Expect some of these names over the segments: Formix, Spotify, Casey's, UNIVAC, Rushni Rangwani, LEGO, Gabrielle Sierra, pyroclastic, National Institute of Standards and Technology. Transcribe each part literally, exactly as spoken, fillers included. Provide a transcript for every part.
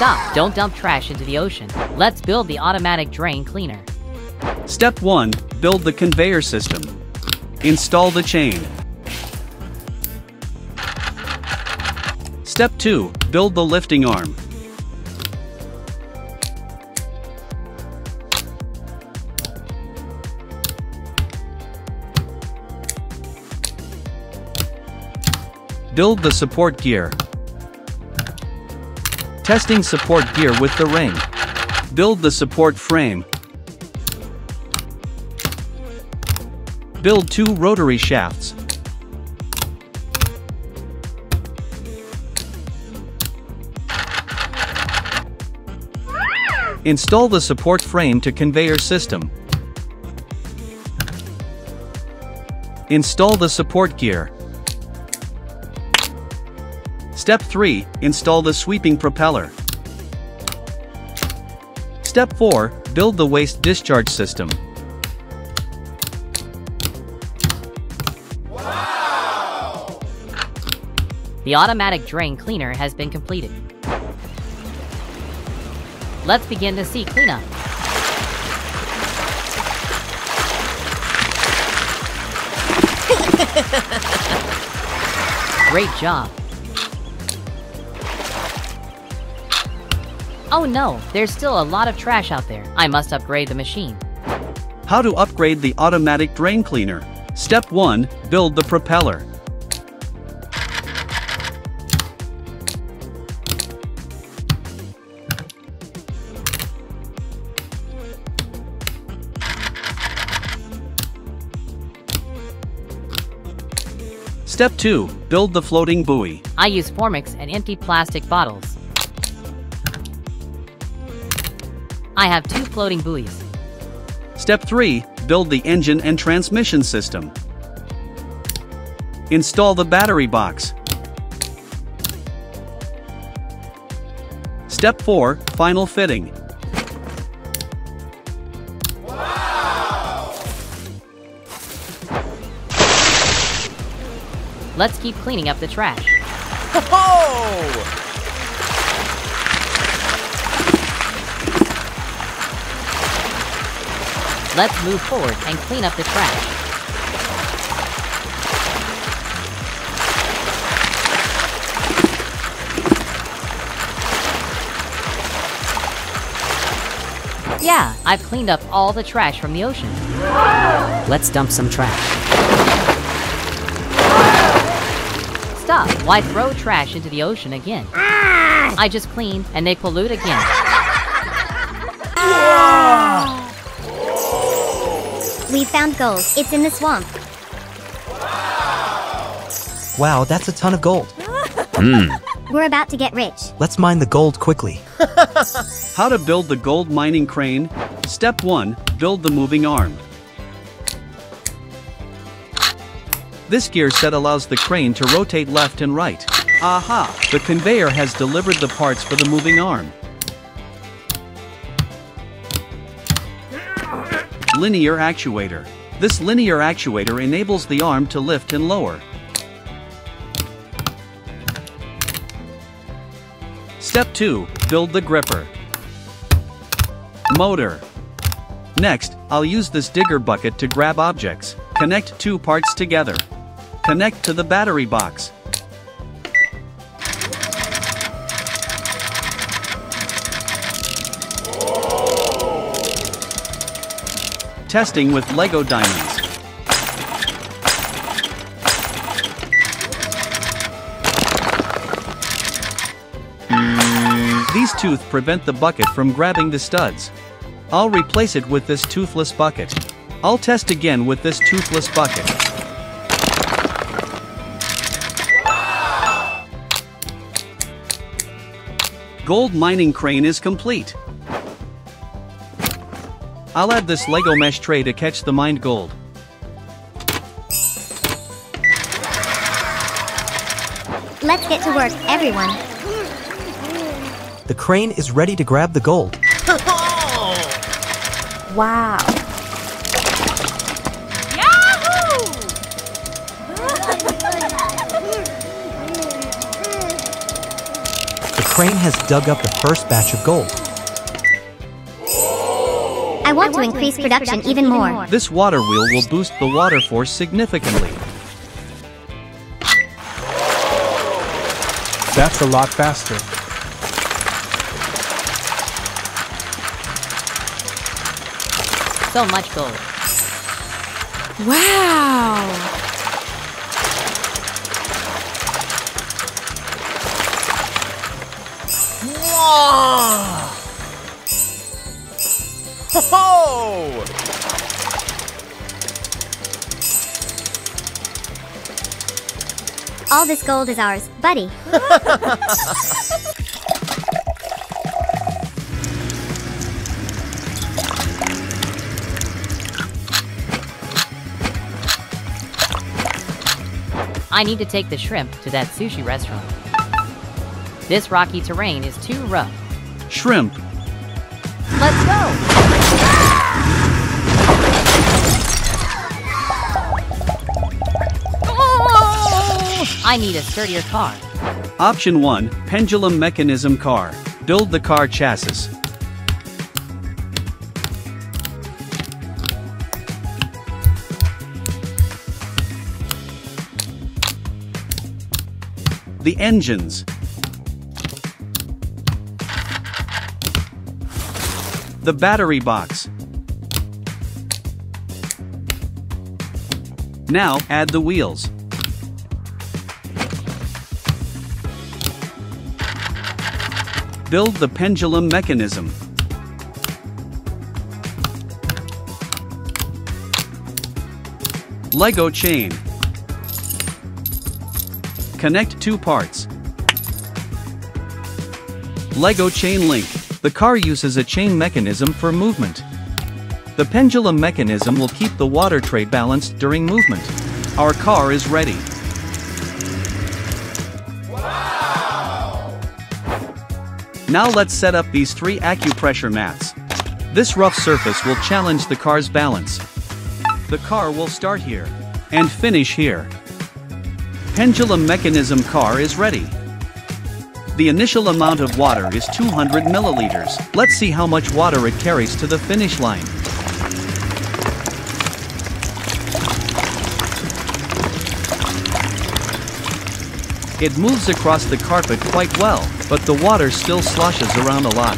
Stop! Don't dump trash into the ocean. Let's build the automatic drain cleaner. Step one. Build the conveyor system. Install the chain. Step two. Build the lifting arm. Build the support gear. Testing support gear with the ring. Build the support frame. Build two rotary shafts. Install the support frame to conveyor system. Install the support gear. Step three. Install the sweeping propeller. Step four. Build the waste discharge system. Wow! The automatic drain cleaner has been completed. Let's begin the sea cleanup. Great job. Oh no, there's still a lot of trash out there. I must upgrade the machine. How to upgrade the automatic drain cleaner? Step one. Build the propeller. Step two. Build the floating buoy. I use Formix and empty plastic bottles. I have two floating buoys. Step three. Build the engine and transmission system. Install the battery box. Step four. Final fitting. Wow! Let's keep cleaning up the trash. Ho-ho! Let's move forward and clean up the trash. Yeah, I've cleaned up all the trash from the ocean. Let's dump some trash. Stop! Why throw trash into the ocean again? I just cleaned and they pollute again. We found gold. It's in the swamp. Wow, wow that's a ton of gold. mm. We're about to get rich. Let's mine the gold quickly. How to build the gold mining crane? Step one. Build the moving arm. This gear set allows the crane to rotate left and right. Aha! The conveyor has delivered the parts for the moving arm. Linear actuator. This linear actuator enables the arm to lift and lower. Step two. Build the gripper. Motor. Next, I'll use this digger bucket to grab objects. Connect two parts together. Connect to the battery box. Testing with LEGO diamonds. These teeth prevent the bucket from grabbing the studs. I'll replace it with this toothless bucket. I'll test again with this toothless bucket. Gold mining crane is complete. I'll add this LEGO mesh tray to catch the mined gold. Let's get to work, everyone. The crane is ready to grab the gold. Wow. The crane has dug up the first batch of gold. I want to increase production even more. This water wheel will boost the water force significantly. That's a lot faster. So much gold. Wow! Whoa! Ho ho! All this gold is ours, buddy. I need to take the shrimp to that sushi restaurant. This rocky terrain is too rough. Shrimp. Let's go! Oh! I need a sturdier car. Option one, pendulum mechanism car. Build the car chassis. The engines. The battery box. Now, add the wheels. Build the pendulum mechanism. Lego chain. Connect two parts. Lego chain link. The car uses a chain mechanism for movement. The pendulum mechanism will keep the water tray balanced during movement. Our car is ready. Wow! Now let's set up these three acupressure mats. This rough surface will challenge the car's balance. The car will start here and finish here. Pendulum mechanism car is ready. The initial amount of water is two hundred milliliters. Let's see how much water it carries to the finish line. It moves across the carpet quite well, but the water still sloshes around a lot.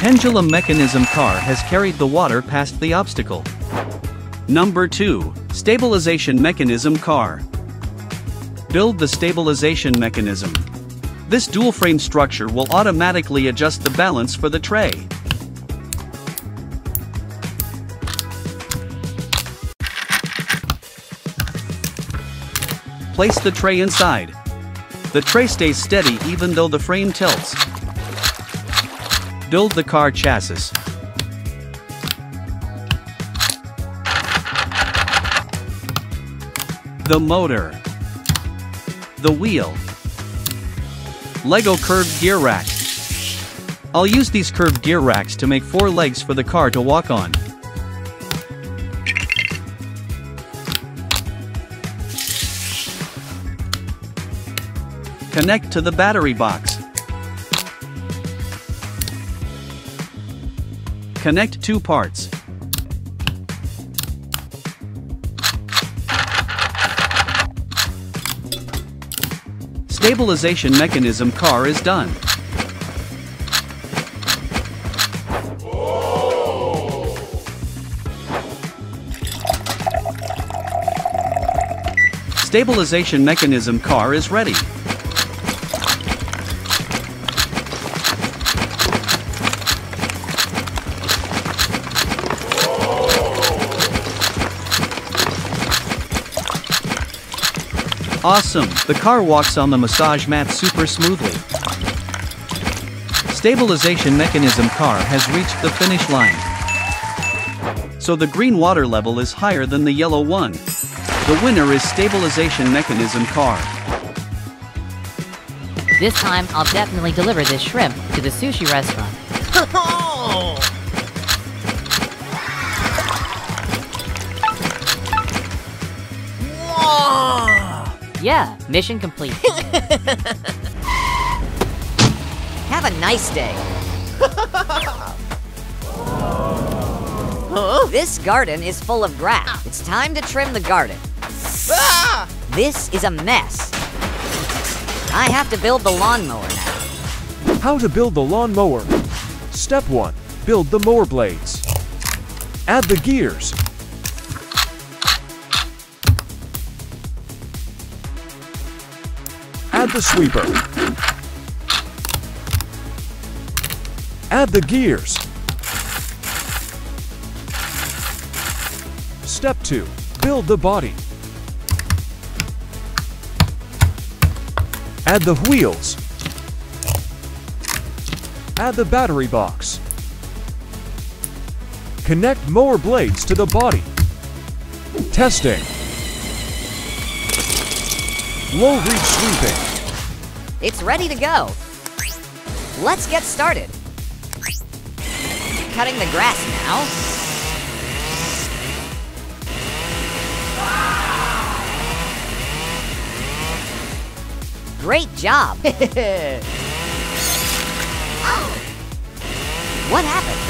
Pendulum mechanism car has carried the water past the obstacle. Number two, stabilization mechanism car. Build the stabilization mechanism. This dual frame structure will automatically adjust the balance for the tray. Place the tray inside. The tray stays steady even though the frame tilts. Build the car chassis. The motor. The wheel. Lego curved gear rack. I'll use these curved gear racks to make four legs for the car to walk on. Connect to the battery box. Connect two parts. Stabilization mechanism car is done. Whoa. Stabilization mechanism car is ready. Awesome! The car walks on the massage mat super smoothly. Stabilization mechanism car has reached the finish line. So the green water level is higher than the yellow one. The winner is stabilization mechanism car. This time, I'll definitely deliver this shrimp to the sushi restaurant. Yeah, mission complete. Have a nice day. Huh? This garden is full of grass. It's time to trim the garden. Ah! This is a mess. I have to build the lawnmower now. How to build the lawnmower. Step one, build the mower blades. Add the gears. Add the sweeper. Add the gears. Step two, build the body. Add the wheels. Add the battery box. Connect mower blades to the body. Testing. Low reach sweeping. It's ready to go. Let's get started. Cutting the grass now. Great job! Oh. What happened?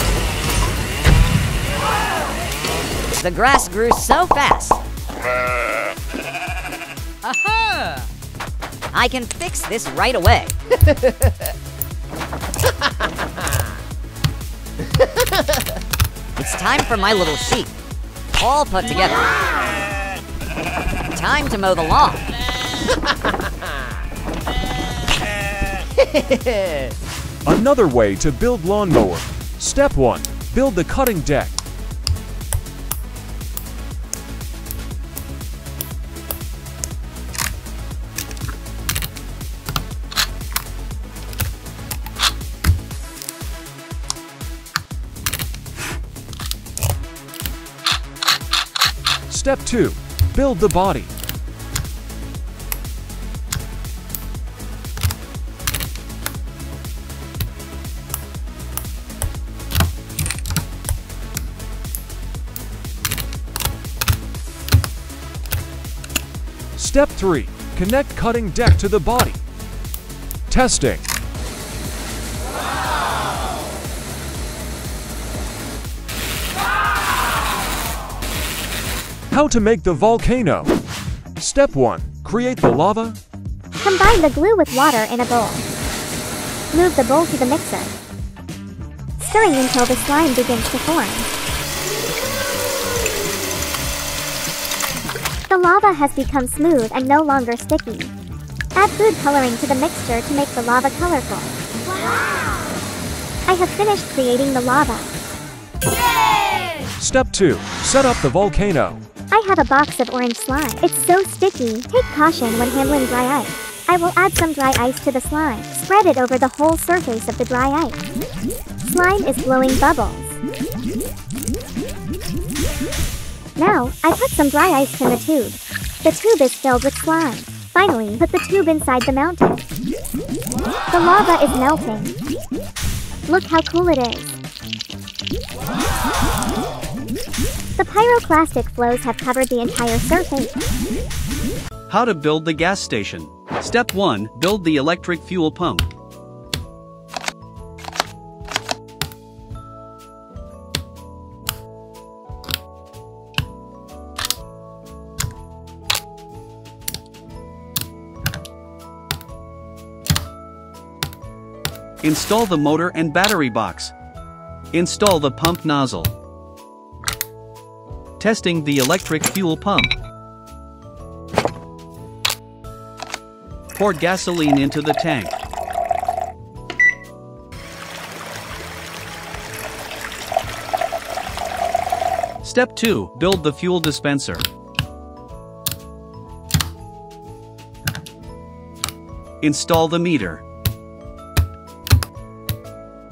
The grass grew so fast. Uh-huh. I can fix this right away. It's time for my little sheep. All put together. Time to mow the lawn. Another way to build lawnmower. Step one, build the cutting deck. Step two, build the body. Step three, connect cutting deck to the body. Testing. Wow. Wow. How to make the volcano. Step one, create the lava. Combine the glue with water in a bowl. Move the bowl to the mixer, stirring until the slime begins to form. The lava has become smooth and no longer sticky. Add food coloring to the mixture to make the lava colorful. Wow! I have finished creating the lava. Yay! Step two, set up the volcano. I have a box of orange slime. It's so sticky. Take caution when handling dry ice. I will add some dry ice to the slime. Spread it over the whole surface of the dry ice. Slime is blowing bubbles. Now, I put some dry ice in the tube. The tube is filled with slime. Finally, put the tube inside the mountain. The lava is melting. Look how cool it is. The pyroclastic flows have covered the entire surface. How to build the gas station. Step one, build the electric fuel pump. Install the motor and battery box. Install the pump nozzle. Testing the electric fuel pump. Pour gasoline into the tank. Step two, build the fuel dispenser. Install the meter.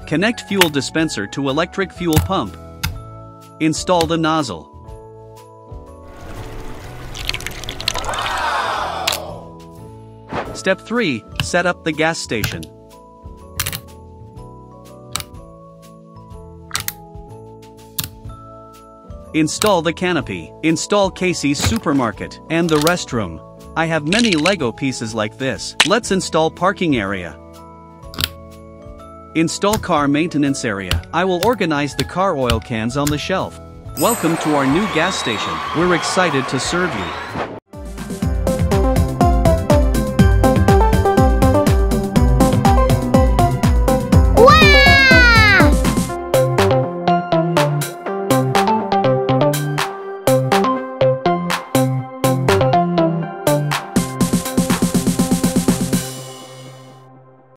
Connect fuel dispenser to electric fuel pump. Install the nozzle. Wow. Step three, set up the gas station. Install the canopy. Install Casey's supermarket and the restroom. I have many LEGO pieces like this. Let's install parking area. Install car maintenance area. I will organize the car oil cans on the shelf. Welcome to our new gas station. We're excited to serve you.